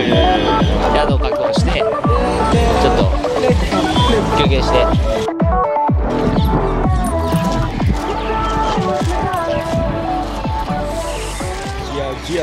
宿を確保してちょっと休憩してギアギア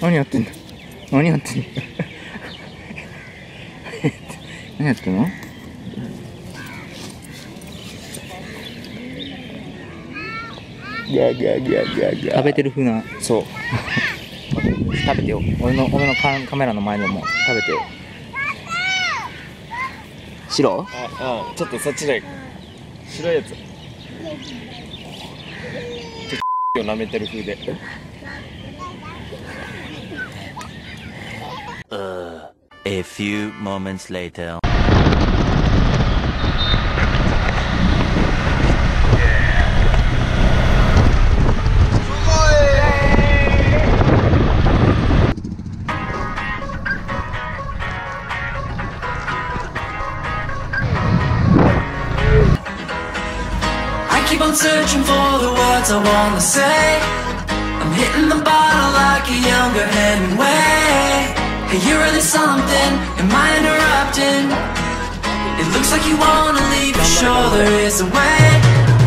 何やってんの何やってんの何やってんの食べてる風なそう食べてよ俺のカメラの前でも食べてよ白ああちょっとそっちで白いやつちょっとを舐めてる風でA few moments later. I keep on searching for the words I wanna say. I'm hitting the bottle like a younger Hemingway.Hey, you're really something, am I interrupting? It looks like you wanna leave, but sure there is a way.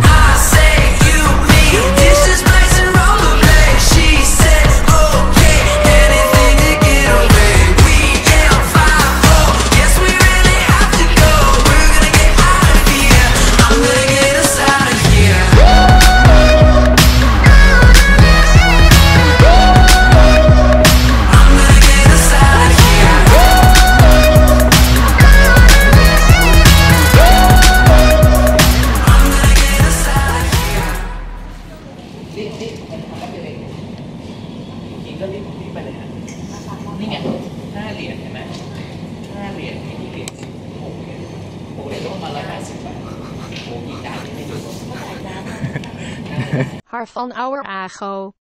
I say, you, me, this is nice and rollerblade. She says, okay, anything to get away. We am 5-0, yes we really have to go. We're gonna get out of here, I'm gonna get us out of here. Haar van our ago.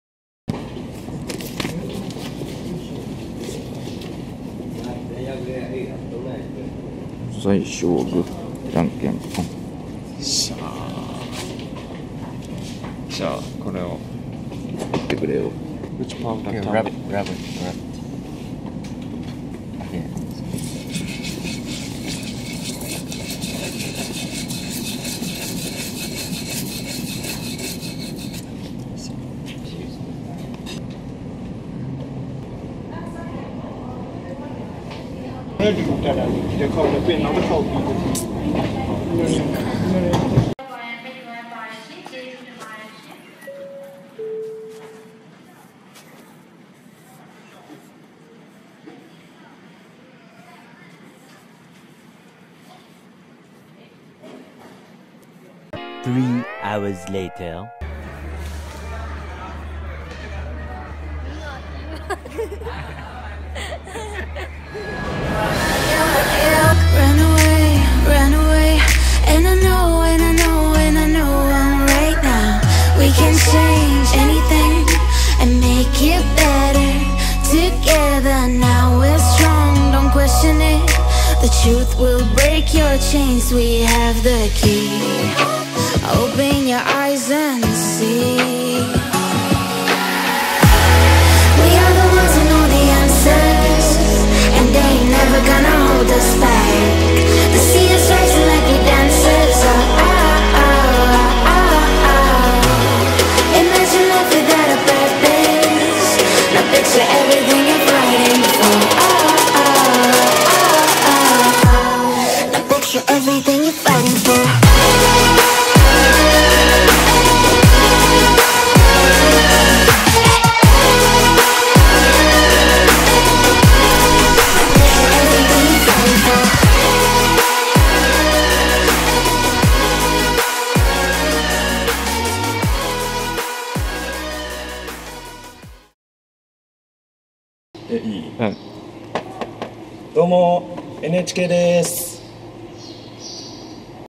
Which part of the rabbit? Rabbit.เดี๋ยวเข้าแล้วเป็นน้องเข้าปีก3 hours later ran away, and I know I'm right now. We can change anything and make it better together. Now we're strong, don't question it. The truth will break your chains. We have the key. Open your eyes and see. We are the ones who know the answers, and they ain't never gonna hold us back.The sea is rising like it dances. Oh, oh, oh, oh, oh. Imagine life without a purpose. Now picture everything you're fighting for. Oh, oh, oh, oh, oh. Now picture everything you're fighting for. どうも NHK です。